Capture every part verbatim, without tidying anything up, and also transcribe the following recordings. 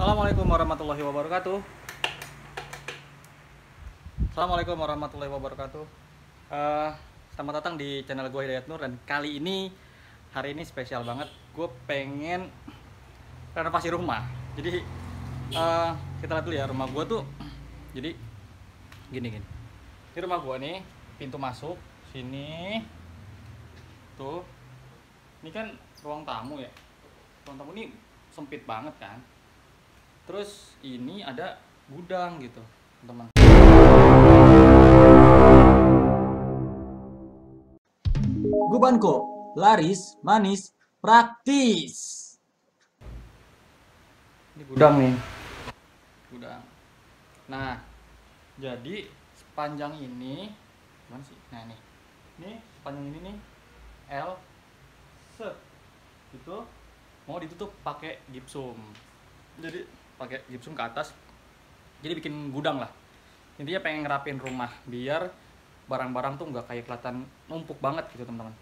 Assalamualaikum warahmatullahi wabarakatuh. Assalamualaikum warahmatullahi wabarakatuh. Uh, selamat datang di channel gue Hidayat Nur, dan kali ini hari ini spesial banget. Gue pengen renovasi rumah. Jadi uh, kita lihat dulu ya rumah gue tuh. Jadi gini-gini. Di rumah gue nih pintu masuk sini tuh. Ini kan ruang tamu ya. Ruang tamu ini sempit banget kan. Terus ini ada gudang gitu, teman-teman. Gubanko, laris, manis, praktis. Ini gudang nih. Gudang. Nah, jadi sepanjang ini, gimana sih? Nah ini, ini sepanjang ini nih L, set, gitu. Mau ditutup pakai gypsum. Jadi pakai gypsum ke atas, jadi bikin gudang lah. Intinya pengen ngerapin rumah biar barang-barang tuh nggak kayak kelihatan numpuk banget gitu, teman-teman.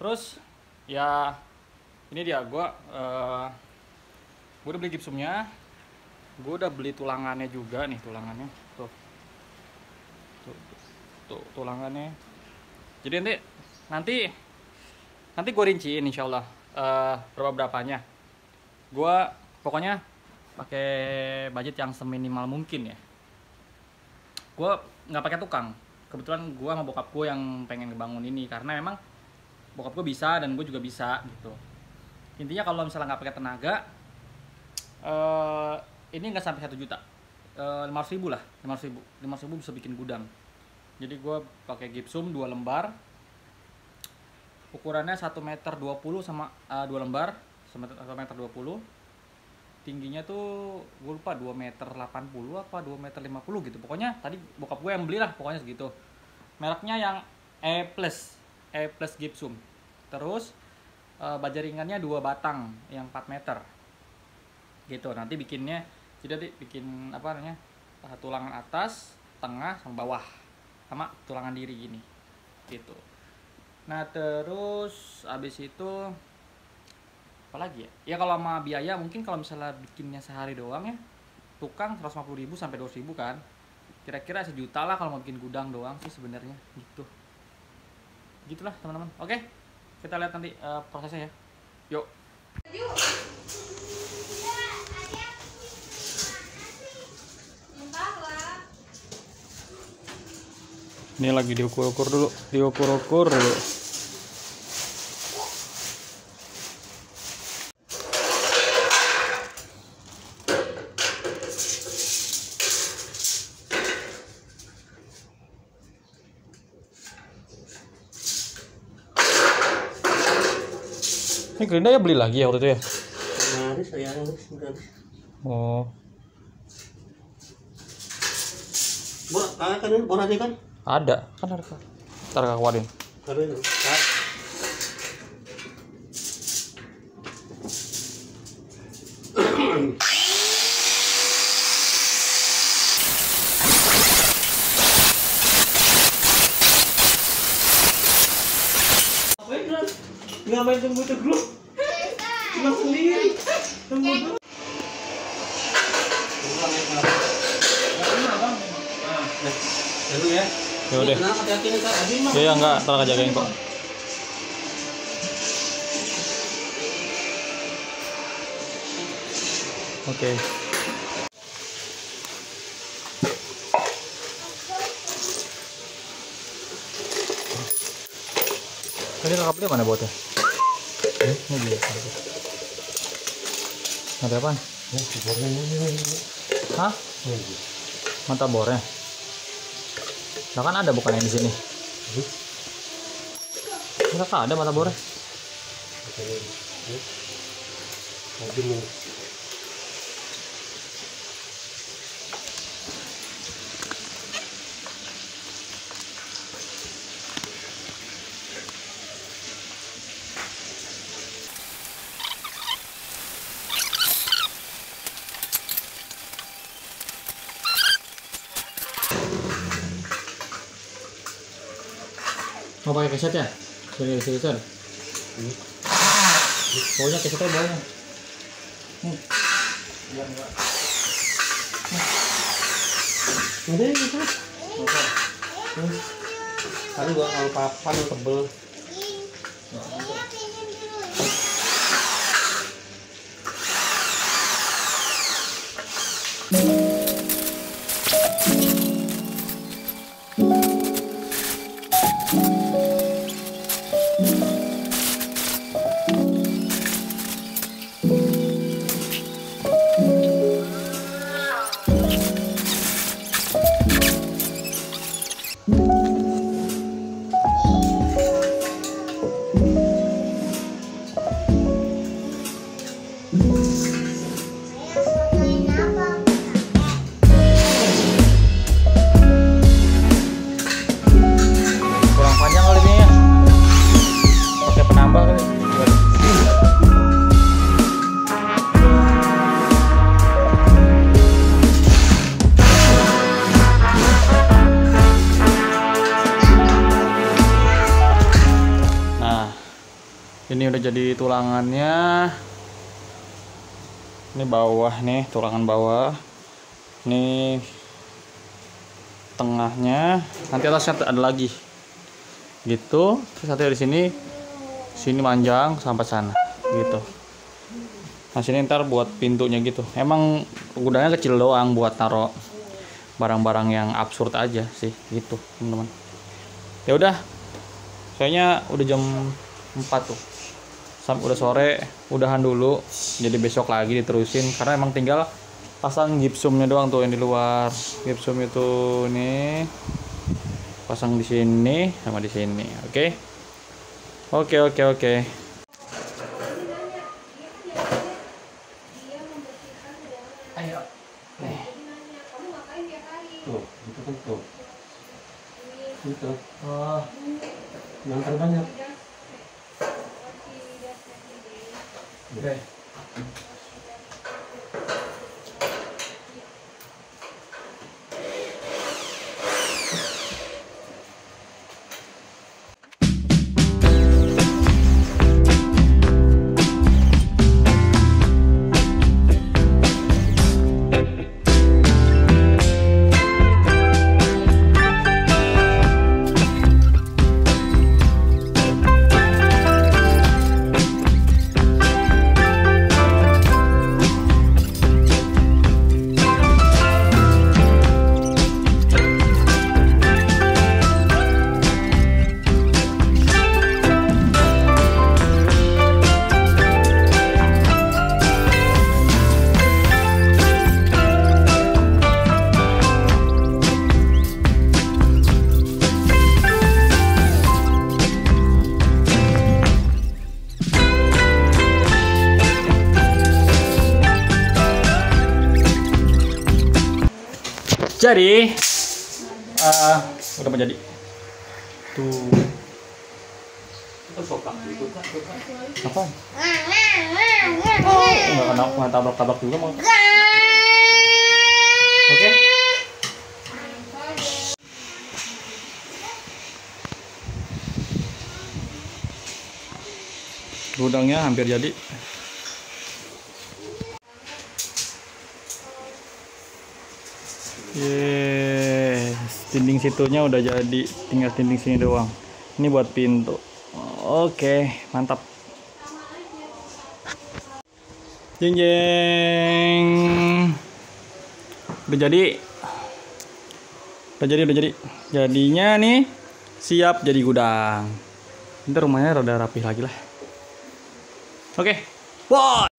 Terus ya ini dia, gue uh, gue udah beli gypsumnya, gue udah beli tulangannya juga nih, tulangannya tuh, tuh, tuh tulangannya. Jadi nanti nanti nanti gue rinciin insyaallah uh, berapa berapanya. Gue pokoknya pakai budget yang seminimal mungkin ya. Gue nggak pakai tukang. Kebetulan gue sama bokap gue yang pengen ngebangun ini, karena memang bokap gue bisa dan gue juga bisa gitu. Intinya kalau misalnya nggak pakai tenaga, uh, ini nggak sampai satu juta, lima ratus ribu lah, lima ratus ribu, lima ratus ribu bisa bikin gudang. Jadi gue pakai gypsum dua lembar, ukurannya satu meter dua puluh sama uh, dua lembar, satu meter dua puluh. Tingginya tuh gue lupa dua meter delapan puluh apa dua meter lima puluh gitu. Pokoknya tadi bokap gue yang belilah, pokoknya segitu. Mereknya yang E plus, E plus gypsum. Terus e, baja ringannya dua batang yang empat meter. Gitu. Nanti bikinnya jadi bikin apa namanya? Tulangan atas, tengah sama bawah. Sama tulangan diri gini. Gitu. Nah, terus abis itu apalagi ya, ya kalau sama biaya mungkin kalau misalnya bikinnya sehari doang ya tukang seratus lima puluh ribu sampai dua ratus ribu kan, kira-kira sejuta lah kalau mau bikin gudang doang sih sebenarnya gitu. Gitulah teman-teman. Oke, kita lihat nanti uh, prosesnya ya, yuk. Ini lagi diukur-ukur dulu, diukur-ukur dulu. Ini gerinda ya beli lagi ya waktu itu ya? Kemarin saya harus berani. Oh. Bo, ah, kan boranya kan? Ada, kan ada. Ntar kakak keluarin. Taruh dulu. Nggak main tunggu tegur, cuma sendiri tunggu. Ya, udah. Ya, ya nggak terlalu jagain kok. Oke. Okay. Tadi rakapnya mana buatnya? Eh, ini dia. Ada apa? Ya, bornya ini. Hah? Ini. Mata bornya. Nah, kan ada bukan yang di sini? Enggak hmm. ada mata bornya. Mau pakai keset ya? Pakai keset. Baunya kesetnya baunya. Hmm. Udah gitu. Aduh, gua kalau papan tebel. Ini udah jadi tulangannya. Ini bawah nih, tulangan bawah. Ini tengahnya. Nanti atasnya ada lagi. Gitu. Terus satu di sini, sini panjang sampai sana. Gitu. Nah sini ntar buat pintunya gitu. Emang gudangnya kecil doang buat taruh barang-barang yang absurd aja sih. Gitu teman-teman. Ya udah. Kayaknya udah jam empat tuh. Sampai udah sore, udahan dulu. Jadi besok lagi diterusin karena emang tinggal pasang gypsumnya doang tuh yang di luar. Gypsum itu nih pasang di sini sama di sini. Oke. Oke, oke, oke. Ayo. Nih. Tuh, itu tuh. Itu. Oh. Yang terbanyak. Oke. Okay. Jadi uh, udah menjadi tuh apa? Nggak kena, nggak tabrak-tabrak juga mau. Oke. Okay. Gudangnya hampir jadi. Yes, dinding situnya udah jadi, tinggal dinding sini doang. Ini buat pintu. Oke, mantap. Jeng jeng. Udah jadi. Udah jadi, udah jadi. Jadinya nih siap jadi gudang. Ntar rumahnya rada rapih lagi lah. Oke. Bye.